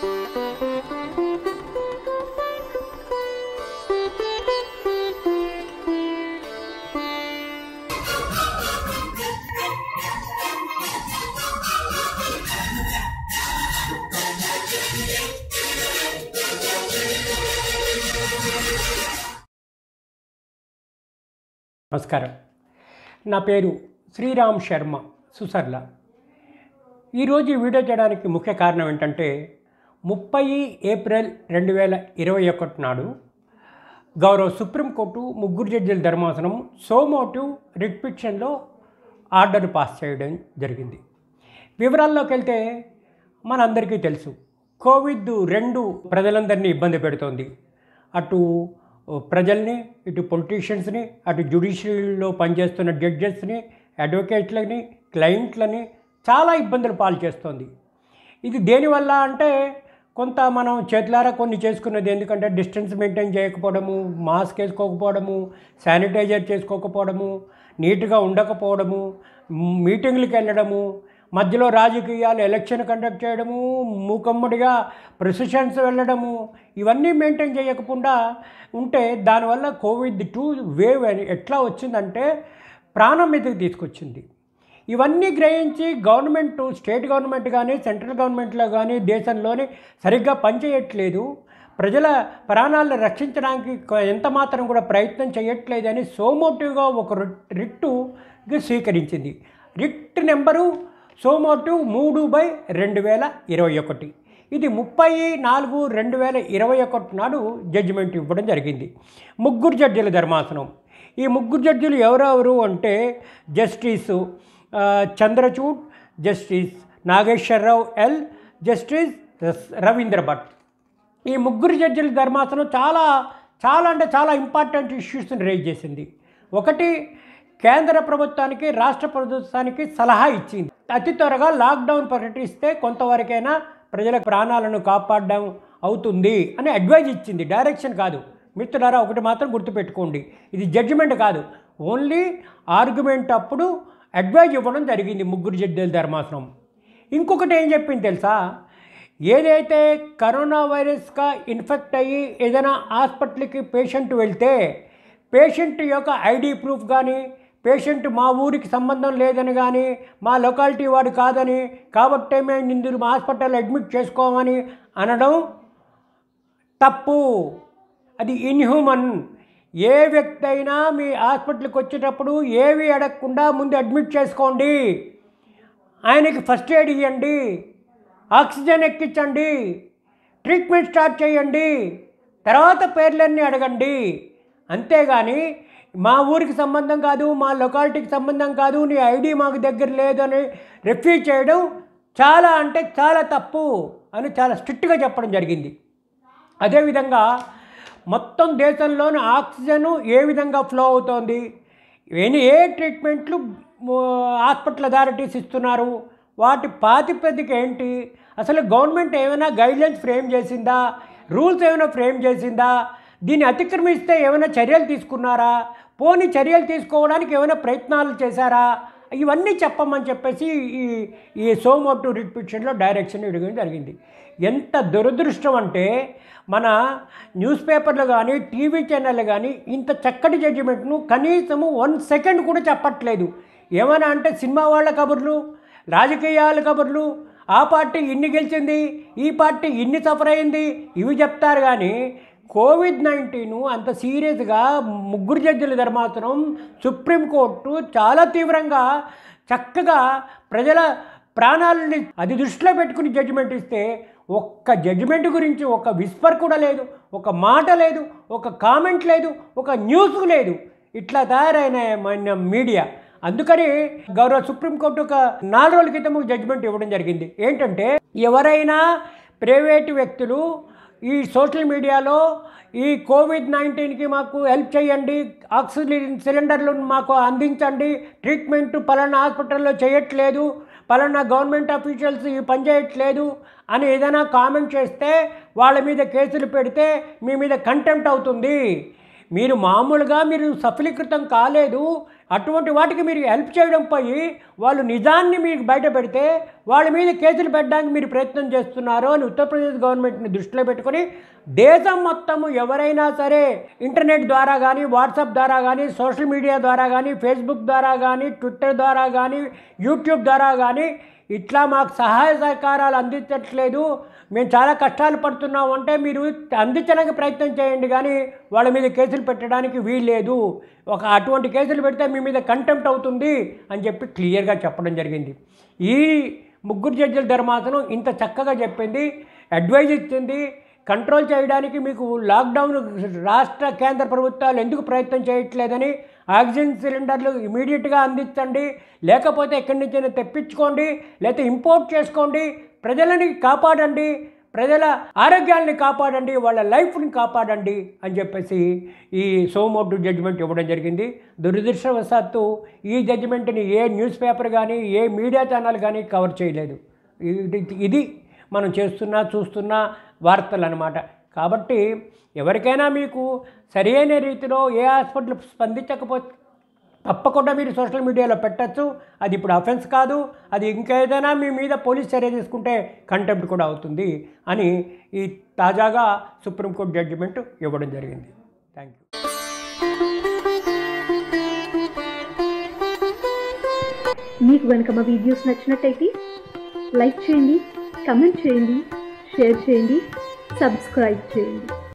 నమస్కారం. నా పేరు శ్రీరామ్ శర్మ సుసర్ల. ఈరోజు వీడియో చేయడానికి ముఖ్య కారణం ఏంటంటే 30 ఏప్రిల్ 2021 నాడు గౌరవ సుప్రీంకోర్టు ముగ్గురు జడ్జిల ధర్మాసనం సో మోటివ్ రిట్ పిటిషన్లో ఆర్డర్ పాస్ చేయడం జరిగింది. వివరాల్లోకి వెళ్తే మనందరికీ తెలుసు, కోవిడ్ రెండు ప్రజలందరినీ ఇబ్బంది పెడుతోంది. అటు ప్రజల్ని, ఇటు పొలిటీషియన్స్ని, అటు జ్యుడిషియరీలో పనిచేస్తున్న జడ్జెస్ని, అడ్వకేట్లని, క్లయింట్లని చాలా ఇబ్బందులు పాలు చేస్తోంది. ఇది దేనివల్ల అంటే, కొంత మనం చేతులారా కొన్ని చేసుకున్నది ఎందుకంటే డిస్టెన్స్ మెయింటైన్ చేయకపోవడము, మాస్క్ వేసుకోకపోవడము, శానిటైజర్ చేసుకోకపోవడము, నీట్గా ఉండకపోవడము, మీటింగ్లకు వెళ్ళడము, మధ్యలో రాజకీయాలు, ఎలక్షన్ కండక్ట్ చేయడము, మూకమ్మడిగా ప్రొసెషన్స్ వెళ్ళడము, ఇవన్నీ మెయింటైన్ చేయకుండా ఉంటే దానివల్ల కోవిడ్-2 వేవ్ ఎట్లా వచ్చిందంటే ప్రాణం మీదకి తీసుకొచ్చింది. ఇవన్నీ గ్రహించి గవర్నమెంట్, స్టేట్ గవర్నమెంట్ కానీ సెంట్రల్ గవర్నమెంట్లో కానీ దేశంలోని సరిగ్గా పనిచేయట్లేదు, ప్రజల ప్రాణాలను రక్షించడానికి ఎంత మాత్రం కూడా ప్రయత్నం చేయట్లేదని సో మోటివ్గా ఒక రిట్టు స్వీకరించింది. రిట్ నెంబరు సో మోటివ్ 3/2021, ఇది 30/4/2021 నాడు జడ్జిమెంట్ ఇవ్వడం జరిగింది. ముగ్గురు జడ్జిల ధర్మాసనం. ఈ ముగ్గురు జడ్జిలు ఎవరెవరు అంటే justice Chandrachud, justice Nageswara Rao L, justice Ravindra Bhat. ఈ ముగ్గురు జడ్జిల ధర్మాసనం చాలా ఇంపార్టెంట్ ఇష్యూస్ని రేజ్ చేసింది. ఒకటి, కేంద్ర ప్రభుత్వానికి, రాష్ట్ర ప్రభుత్వానికి సలహా ఇచ్చింది, అతి త్వరగా లాక్డౌన్ ప్రకటిస్తే కొంతవరకైనా ప్రజల ప్రాణాలను కాపాడడం అవుతుంది అని అడ్వైజ్ ఇచ్చింది. డైరెక్షన్ కాదు మిత్రులారా, ఒకటి మాత్రం గుర్తుపెట్టుకోండి, ఇది జడ్జిమెంట్ కాదు, ఓన్లీ ఆర్గ్యుమెంట్. అప్పుడు అడ్వైజ్ ఇవ్వడం జరిగింది ముగ్గురు జడ్జిల ధర్మాసనం. ఇంకొకటి ఏం చెప్పింది తెలుసా, ఏదైతే కరోనా వైరస్గా ఇన్ఫెక్ట్ అయ్యి ఏదైనా హాస్పిటల్కి పేషెంట్ వెళ్తే పేషెంట్ యొక్క ఐడి ప్రూఫ్ కానీ, పేషెంట్ మా ఊరికి సంబంధం లేదని కానీ, మా లొకాలిటీ వాడు కాదని, కాబట్టి మేము నిన్ను మా హాస్పిటల్లో అడ్మిట్ చేసుకోమని అనడం తప్పు, అది ఇన్హ్యూమన్. ఏ వ్యక్తి అయినా మీ హాస్పిటల్కి వచ్చేటప్పుడు ఏవి అడగకుండా ముందు అడ్మిట్ చేసుకోండి, ఆయనకి ఫస్ట్ ఎయిడ్ ఇవ్వండి, ఆక్సిజన్ ఎక్కించండి, ట్రీట్మెంట్ స్టార్ట్ చేయండి, తర్వాత పేర్లన్నీ అడగండి. అంతేగాని మా ఊరికి సంబంధం కాదు, మా లొకాలిటీకి సంబంధం కాదు, నీ ఐడి మాకు దగ్గర లేదని రిఫ్యూజ్ చేయడం చాలా అంటే చాలా తప్పు అని చాలా స్ట్రిక్ట్గా చెప్పడం జరిగింది. అదేవిధంగా మొత్తం దేశంలోని ఆక్సిజన్ ఏ విధంగా ఫ్లో అవుతోంది, ఏ ట్రీట్మెంట్లు హాస్పిటల్ అథారిటీస్ ఇస్తున్నారు, వాటి ప్రాతిపదిక ఏంటి, అసలు గవర్నమెంట్ ఏమైనా గైడ్లైన్స్ ఫ్రేమ్ చేసిందా, రూల్స్ ఏమైనా ఫ్రేమ్ చేసిందా, దీన్ని అతిక్రమిస్తే ఏమైనా చర్యలు తీసుకున్నారా, పోనీ చర్యలు తీసుకోవడానికి ఏమైనా ప్రయత్నాలు చేశారా, ఇవన్నీ చెప్పమని చెప్పేసి ఈ సో మోటివ్ రిట్ పిటిషన్లో డైరెక్షన్ ఇవ్వడం జరిగింది. ఎంత దురదృష్టం అంటే మన న్యూస్ పేపర్లు కానీ, టీవీ ఛానళ్ళు కానీ ఇంత చక్కటి జడ్జిమెంట్ను కనీసము 1 సెకండ్ కూడా చెప్పట్లేదు. ఏమైనా అంటే సినిమా వాళ్ళ కబుర్లు, రాజకీయాల కబుర్లు, ఆ పార్టీ ఇన్ని గెలిచింది, ఈ పార్టీ ఇన్ని సఫర్ అయింది, ఇవి చెప్తారు. కానీ కోవిడ్-19 అంత సీరియస్గా ముగ్గురు జడ్జిల ధర్మాసనం, సుప్రీంకోర్టు చాలా తీవ్రంగా చక్కగా ప్రజల ప్రాణాలని అది దృష్టిలో పెట్టుకుని జడ్జిమెంట్ ఇస్తే ఒక్క జడ్జిమెంట్ గురించి ఒక విస్పర్ కూడా లేదు, ఒక మాట లేదు, ఒక కామెంట్ లేదు, ఒక న్యూస్ లేదు. ఇట్లా తయారైన మన మీడియా. అందుకని గౌరవ సుప్రీంకోర్టు ఒక 4 రోజుల క్రితం ఒక జడ్జిమెంట్ ఇవ్వడం జరిగింది. ఏంటంటే, ఎవరైనా ప్రైవేటు వ్యక్తులు ఈ సోషల్ మీడియాలో ఈ కోవిడ్-19కి మాకు హెల్ప్ చేయండి, ఆక్సిజన్ సిలిండర్లను మాకు అందించండి, ట్రీట్మెంట్ పలానా హాస్పిటల్లో చేయట్లేదు, పలానా గవర్నమెంట్ ఆఫీషియల్స్ ఇవి పనిచేయట్లేదు అని ఏదైనా కామెంట్ చేస్తే వాళ్ళ మీద కేసులు పెడితే మీ మీద కంటెంప్ట్ అవుతుంది, మీరు మామూలుగా మీరు సఫలీకృతం కాలేదు, అటువంటి వాటికి మీరు హెల్ప్ చేయడం పై వాళ్ళు నిజాన్ని మీకు బయట పెడితే వాళ్ళ మీద కేసులు పెట్టడానికి మీరు ప్రయత్నం చేస్తున్నారు అని ఉత్తరప్రదేశ్ గవర్నమెంట్ని దృష్టిలో పెట్టుకొని దేశం మొత్తము ఎవరైనా సరే ఇంటర్నెట్ ద్వారా కానీ వాట్సాప్ ద్వారా కానీ సోషల్ మీడియా ద్వారా కానీ ఫేస్బుక్ ద్వారా కానీ ట్విట్టర్ ద్వారా కానీ యూట్యూబ్ ద్వారా కానీ ఇట్లా మాకు సహాయ సహకారాలు అందించట్లేదు మేము చాలా కష్టాలు పడుతున్నాం అంటే మీరు అందించడానికి ప్రయత్నం చేయండి కానీ వాళ్ళ మీద కేసులు పెట్టడానికి వీల్లేదు. ఒక అటువంటి కేసులు పెడితే మీ మీద కంటెంప్ట్ అవుతుంది అని చెప్పి క్లియర్గా చెప్పడం జరిగింది. ఈ ముగ్గురు జడ్జిల ధర్మాసనం ఇంత చక్కగా చెప్పింది, అడ్వైజ్ ఇచ్చింది. కంట్రోల్ చేయడానికి మీకు లాక్డౌన్ రాష్ట్ర కేంద్ర ప్రభుత్వాలు ఎందుకు ప్రయత్నం చేయట్లేదని ఆక్సిజన్ సిలిండర్లు ఇమీడియట్గా అందించండి, లేకపోతే ఎక్కడి నుంచైనా తెప్పించుకోండి, లేకపోతే ఇంపోర్ట్ చేసుకోండి, ప్రజలని కాపాడండి, ప్రజల ఆరోగ్యాన్ని కాపాడండి, వాళ్ళ లైఫ్ని కాపాడండి అని చెప్పేసి ఈ సోమోడ్డు జడ్జిమెంట్ ఇవ్వడం జరిగింది. దురదృష్టవశాత్తు ఈ జడ్జిమెంట్ని ఏ న్యూస్ పేపర్ కానీ ఏ మీడియా ఛానల్ కానీ కవర్ చేయలేదు. ఇది మనం చూస్తున్న వార్తలు అన్నమాట. కాబట్టి ఎవరికైనా మీకు సరైన రీతిలో ఏ హాస్పిటల్ స్పందించకపోతే తప్పకుండా మీరు సోషల్ మీడియాలో పెట్టచ్చు. అది ఇప్పుడు అఫెన్స్ కాదు, అది ఇంకేదైనా మీ మీద పోలీస్ చర్య తీసుకుంటే కంటెంప్ట్ కూడా అవుతుంది అని ఈ తాజాగా సుప్రీంకోర్టు జడ్జిమెంట్ ఇవ్వడం జరిగింది. Thank you. మీకు కనుక మా వీడియోస్ నచ్చినట్టయితే లైక్ చేయండి, కమెంట్ చేయండి, షేర్ చేయండి, సబ్స్క్రైబ్ చేయండి.